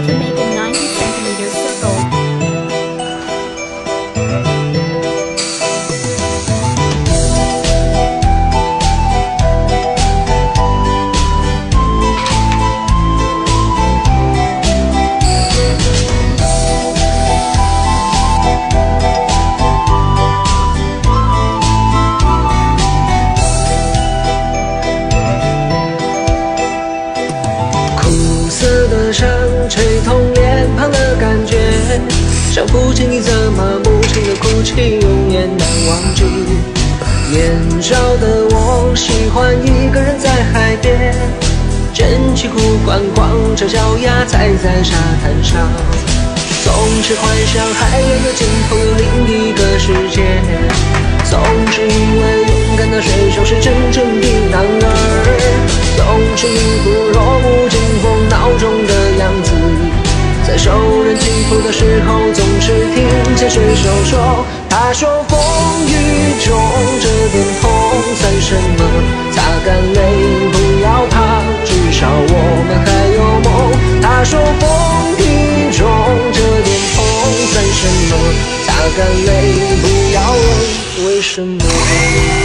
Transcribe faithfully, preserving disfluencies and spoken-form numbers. how to make a ninety centimeter circle.想哭泣，你怎么不停的哭泣，永远难忘记。年少的我喜欢一个人在海边，卷起裤管，光着脚丫踩在沙滩上，总是幻想海边的尽头有另一个世界，总是以为勇敢的水手是真正的男儿，总是一副弱不禁风闹钟的样子。 在受人欺负的时候，总是听见水手说：“他说风雨中这点痛算什么，擦干泪不要怕，至少我们还有梦。”他说风雨中这点痛算什么，擦干泪不要问为什么。